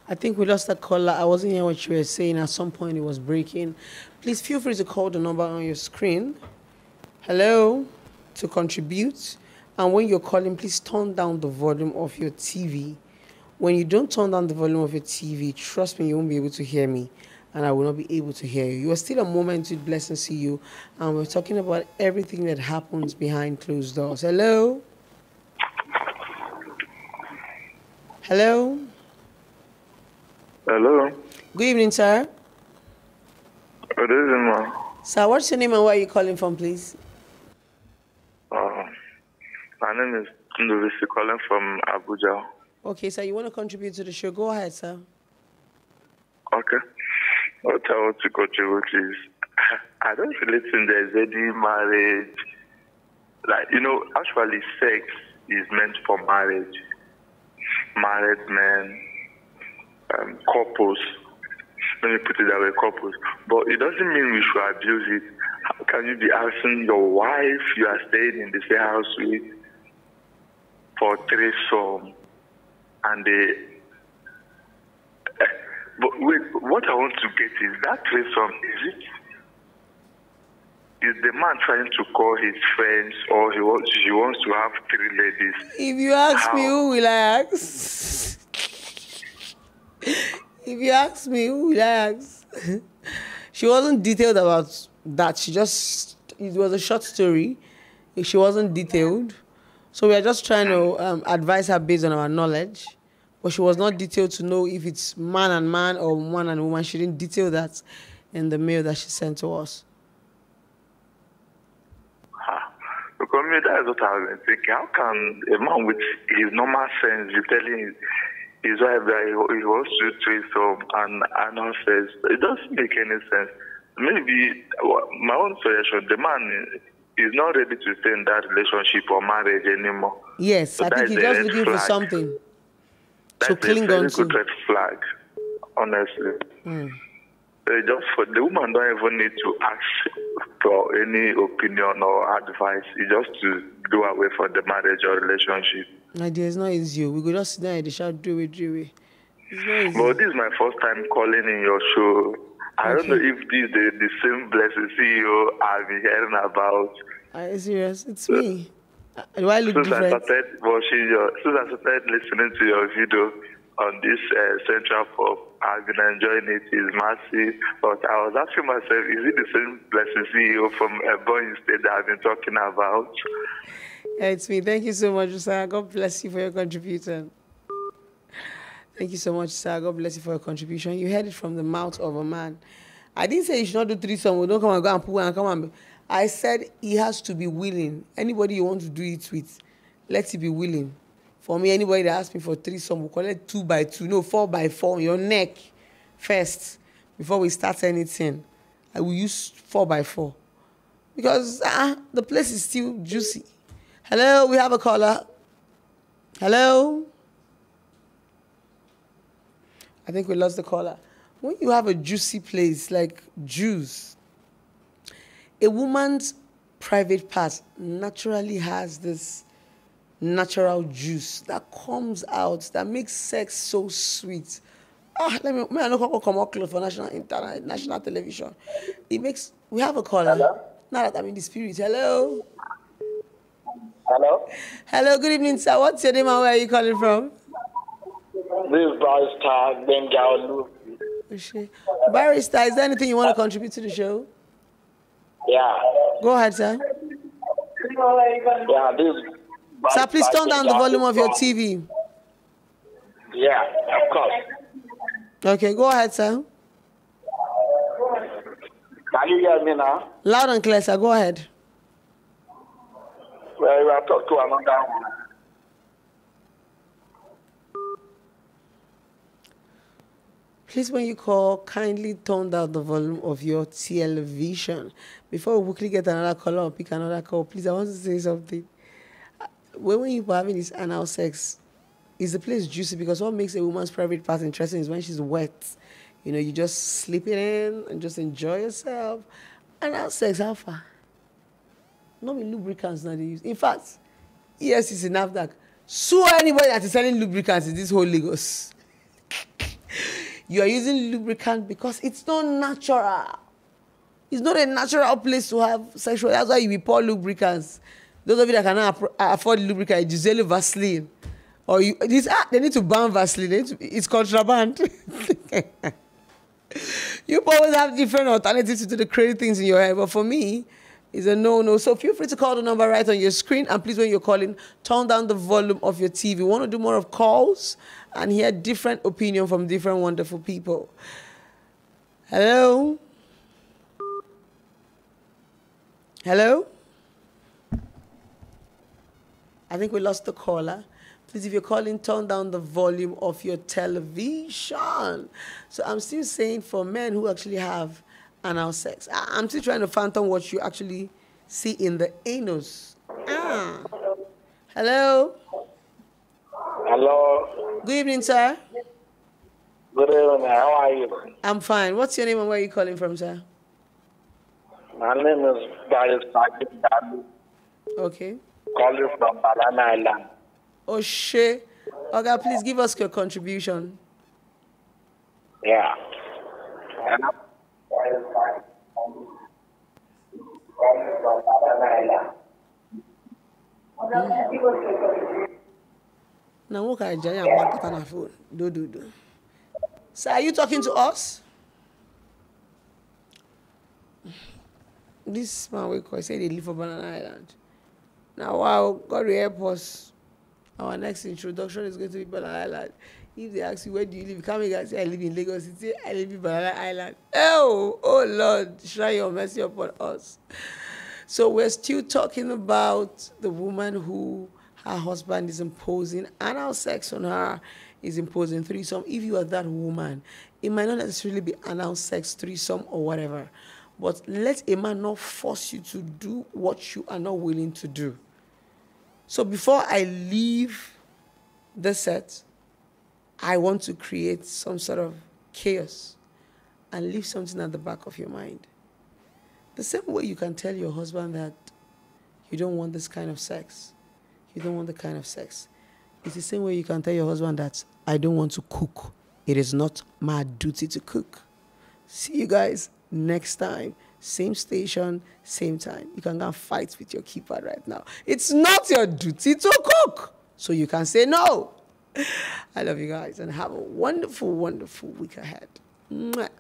I think we lost that caller. I wasn't hearing what you were saying. At some point, it was breaking. Please feel free to call the number on your screen. Hello, to contribute. And when you're calling, please turn down the volume of your T V. When you don't turn down the volume of your T V, trust me, you won't be able to hear me, and I will not be able to hear you. You are still a Moment with Blessing C E O, and we're talking about everything that happens behind closed doors. Hello? Hello? Hello? Good evening, sir. Good evening, ma'am. Sir, what's your name and where are you calling from, please? Uh, my name is Wuse, calling from Abuja. Okay, sir, you want to contribute to the show? Go ahead, sir. Okay. What I want to contribute is, I don't really think there's any marriage. Like, you know, actually, sex is meant for marriage. Married men, um, couples, let me put it that way, couples. But it doesn't mean we should abuse it. How can you be asking your wife you are staying in the same house with for threesome? And they... But wait, what I want to get is that threesome, is it Is the man trying to call his friends, or he wants, she wants to have three ladies? If you ask How? me, who will I ask? If you ask me, who will I ask? She wasn't detailed about that. She just, it was a short story. She wasn't detailed. So we are just trying to um, advise her based on our knowledge. But she was not detailed to know if it's man and man or man and woman. She didn't detail that in the mail that she sent to us. Because me, that is what I was thinking. How can a man with his normal sense be telling his wife that he wants to treat some and anal sex? It doesn't make any sense. Maybe my own suggestion, the man is not ready to stay in that relationship or marriage anymore. Yes, so I think he's just looking flag. for something to cling on to. That's a very good red flag, honestly. Mm. Just for the woman, don't even need to ask for any opinion or advice. It's just to go away from the marriage or relationship. My dear, it's not easy. We could just sit down and they shall do it, do it. It's not easy. Well, this is my first time calling in your show. I okay. don't know if this is the, the same Blessing C E O I've been hearing about. Are you serious? It's me. Uh, do I look since different? I started watching your, since I started listening to your video on this uh, Central Pop, I've been enjoying it. It's massive. But I was asking myself, is it the same Blessing C E O from Ebonyi State that I've been talking about? Yeah, it's me. Thank you so much, sir. God bless you for your contribution. Thank you so much, sir. God bless you for your contribution. You heard it from the mouth of a man. I didn't say you should not do threesome. We don't come and go and poo and come and... I said he has to be willing. Anybody you want to do it with, let it be willing. For me, anybody that asks me for threesome, we call it two by two, no, four by four, your neck first, before we start anything. I will use four by four. Because uh, the place is still juicy. Hello, we have a caller. Hello? I think we lost the caller. When you have a juicy place, like juice, a woman's private part naturally has this natural juice that comes out, that makes sex so sweet. Ah, let me, may I not come out close for national, internet, national television. It makes, we have a caller. Hello? Now that I'm in the spirit, hello? Hello? Hello, good evening, sir. What's your name and where are you calling from? This is Barrister Benjalu. Barrister, is there anything you want to contribute to the show? Yeah. Go ahead, sir. Yeah, this But, Sir, please turn down the volume of your T V. Yeah, of course. Okay, go ahead, sir. Can you hear me now? Loud and clear, sir. Go ahead. Well, we have talked to another one. Please, when you call, kindly turn down the volume of your television. Before we quickly get another caller or pick another call, please, I want to say something. When you are having this anal sex, is the place juicy? Because what makes a woman's private part interesting is when she's wet. You know, you just slip it in and just enjoy yourself. Anal sex, how far? Not with lubricants now they use. In fact, yes, it's in NAFDAC. Sue anybody that is selling lubricants in this whole Lagos. You are using lubricant because it's not natural. It's not a natural place to have sexual. That's why you pour lubricants. Those of you that cannot afford lubricant, Giselle Vaseline, or you, this, ah, they need to ban Vaseline. They need to, it's contraband. You always have different alternatives to the crazy things in your head. But for me, it's a no-no. So feel free to call the number right on your screen. And please, when you're calling, turn down the volume of your T V. We want to do more of calls and hear different opinion from different wonderful people. Hello? Hello? I think we lost the caller. Please, if you're calling, turn down the volume of your television. So I'm still saying for men who actually have anal sex, I'm still trying to fathom what you actually see in the anus. Ah. Hello? Hello? Good evening, sir. Good evening. How are you? I'm fine. What's your name and where are you calling from, sir? My name is Barrister. Okay. Calling from Banana Island. Oh, shit. Okay, please give us your contribution. Yeah. calling from Banana Island. Now what can Jaya and Banana phone? Do do do. So are you talking to us? This man we call say they live for Banana Island. Now wow, God will help us. Our next introduction is going to be Banana Island. If they ask you where do you live, come and say I live in Lagos City. I live in Banana Island. Oh, oh Lord, shine your mercy upon us. So we're still talking about the woman who her husband is imposing anal sex on her, is imposing threesome. If you are that woman, it might not necessarily be anal sex, threesome, or whatever. But let a man not force you to do what you are not willing to do. So before I leave the set, I want to create some sort of chaos and leave something at the back of your mind. The same way you can tell your husband that you don't want this kind of sex, you don't want the kind of sex. It's the same way you can tell your husband that I don't want to cook. It is not my duty to cook. See you guys next time. Same station, same time. You can go and fight with your keeper right now. It's not your duty to cook. So you can say no. I love you guys and have a wonderful, wonderful week ahead. Mwah.